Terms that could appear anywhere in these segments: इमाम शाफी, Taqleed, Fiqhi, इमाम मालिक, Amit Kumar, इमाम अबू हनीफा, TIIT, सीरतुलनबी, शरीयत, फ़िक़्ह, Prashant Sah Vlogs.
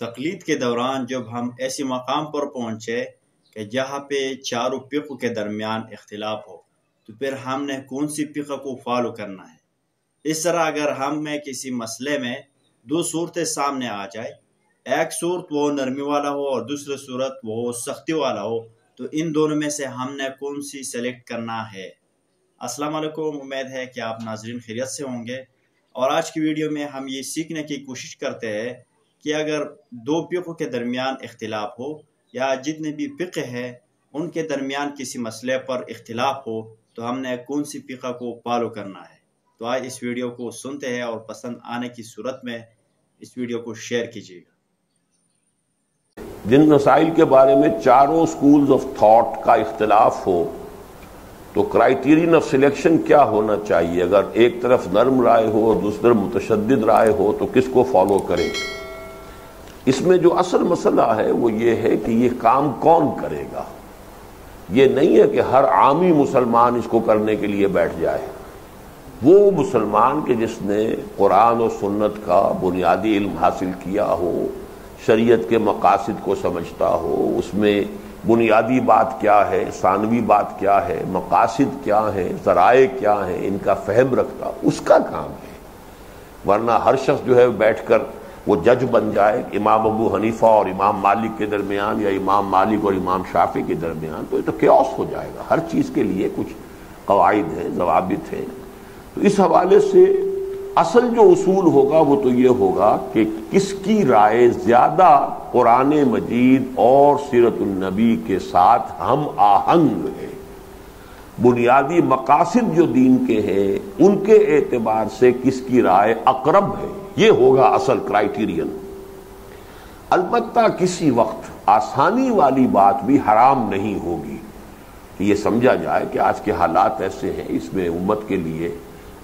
तकलीद के दौरान जब हम ऐसे मकाम पर पहुँचे कि जहाँ पे चारों फ़िक़्ह के दरमियान इख्तिलाफ हो तो फिर हमने कौन सी फ़िक़्ह को फॉलो करना है। इस तरह अगर हमें किसी मसले में दो सूरतें सामने आ जाए, एक सूरत वो नरमी वाला हो और दूसरी सूरत वो सख्ती वाला हो, तो इन दोनों में से हमने कौन सी सेलेक्ट करना है। अस्सलाम वालेकुम, उम्मीद है कि आप नाज़रीन खैरियत से होंगे। और आज की वीडियो में हम ये सीखने की कोशिश करते हैं कि अगर दो फ़िक़्ह के दरमियान इख्तिलाफ हो या जितने भी फ़िक़्ह है उनके दरमियान किसी मसले पर इख्तिलाफ हो तो हमने कौन सी फ़िक़्ह को फॉलो करना है। तो आज इस वीडियो को सुनते हैं और पसंद आने की सूरत में इस वीडियो को शेयर कीजिएगा। जिन मसाइल के बारे में चारों स्कूल्स ऑफ थॉट का इख्तिलाफ हो तो क्राइटेरियन ऑफ सिलेक्शन क्या होना चाहिए। अगर एक तरफ नर्म राय हो और दूसरी तरफ मुतशद्दिद राय हो तो किसको फॉलो करें। इसमें जो असल मसला है वो ये है कि ये काम कौन करेगा। ये नहीं है कि हर आमी मुसलमान इसको करने के लिए बैठ जाए। वो मुसलमान के जिसने कुरान और सुन्नत का बुनियादी इल्म हासिल किया हो, शरीयत के मकासिद को समझता हो, उसमें बुनियादी बात क्या है, सानवी बात क्या है, मकासिद क्या है, ज़राए क्या है, इनका फहम रखता, उसका काम है। वरना हर शख्स जो है बैठ कर वो जज बन जाए इमाम अबू हनीफा और इमाम मालिक के दरमियान या इमाम मालिक और इमाम शाफी के दरमियान, तो ये तो क्योस हो जाएगा। हर चीज़ के लिए कुछ कवायद हैं, जवाबित हैं। तो इस हवाले से असल जो उसूल होगा वो तो ये होगा कि किसकी राय ज़्यादा कुरान मजीद और सीरतुलनबी के साथ हम आहंग है। बुनियादी मकासद जो दीन के हैं उनके एतबार से किसकी राय अकरब है, ये होगा असल क्राइटेरियन। अलबत्ता किसी वक्त आसानी वाली बात भी हराम नहीं होगी कि ये समझा जाए कि आज के हालात ऐसे हैं, इसमें उम्मत के लिए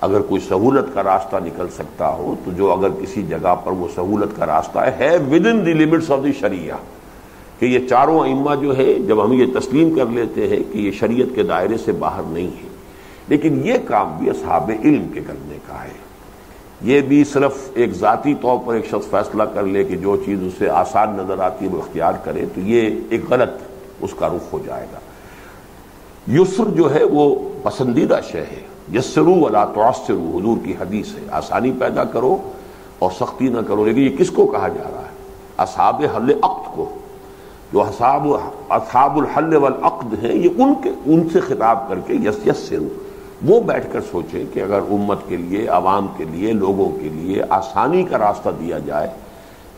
अगर कोई सहूलत का रास्ता निकल सकता हो तो जो अगर किसी जगह पर वो सहूलत का रास्ता है within the limits of the शरिया, कि ये चारों अइम्मा जो है जब हम ये तस्लीम कर लेते हैं कि ये शरीयत के दायरे से बाहर नहीं है, लेकिन ये काम भी असहाबे इल्म के करने का है। ये भी सिर्फ एक ज़ाती तौर पर एक शख्स फैसला कर ले कि जो चीज़ उसे आसान नज़र आती है वो इख्तियार करे तो ये एक गलत उसका रुख हो जाएगा। युस्र जो है वो पसंदीदा शय है। यस्रू वला तुअस्सरू हुजूर की हदीस है, आसानी पैदा करो और सख्ती ना करो। लेकिन ये किसको कहा जा रहा है? असहाबे हल्ले अक्द को, जो असहाबुल हल वल अक्द हैं, ये उनके उनसे खिताब करके यस्रू, वो बैठ कर सोचें कि अगर उम्मत के लिए, आवाम के लिए, लोगों के लिए आसानी का रास्ता दिया जाए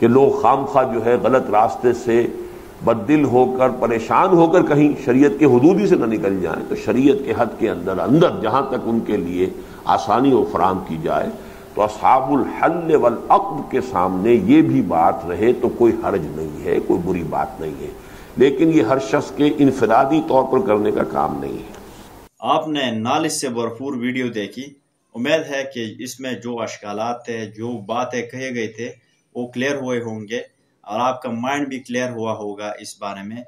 कि लोग खामखा जो है गलत रास्ते से बददिल होकर, परेशान होकर कहीं शरीयत के हदूद ही से ना निकल जाएं, तो शरीयत के हद के अंदर अंदर जहाँ तक उनके लिए आसानी व फराहम की जाए तो असहाबुल हल वल अक्द के सामने ये भी बात रहे तो कोई हर्ज नहीं है, कोई बुरी बात नहीं है। लेकिन ये हर शख्स के इनफिरादी तौर पर करने का काम नहीं है। आपने नॉलेज से भरपूर वीडियो देखी। उम्मीद है कि इसमें जो अश्कालात थे, जो बातें कहे गए थे वो क्लियर हुए होंगे और आपका माइंड भी क्लियर हुआ होगा इस बारे में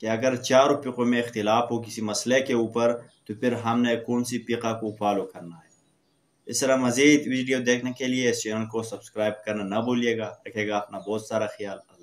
कि अगर चार फ़िक़्हों में इख्तिलाफ हो किसी मसले के ऊपर तो फिर हमने कौन सी फ़िक़्ह को फॉलो करना है। इस तरह मज़ीद वीडियो देखने के लिए इस चैनल को सब्सक्राइब करना ना भूलिएगा। रखिएगा अपना बहुत सारा ख्याल।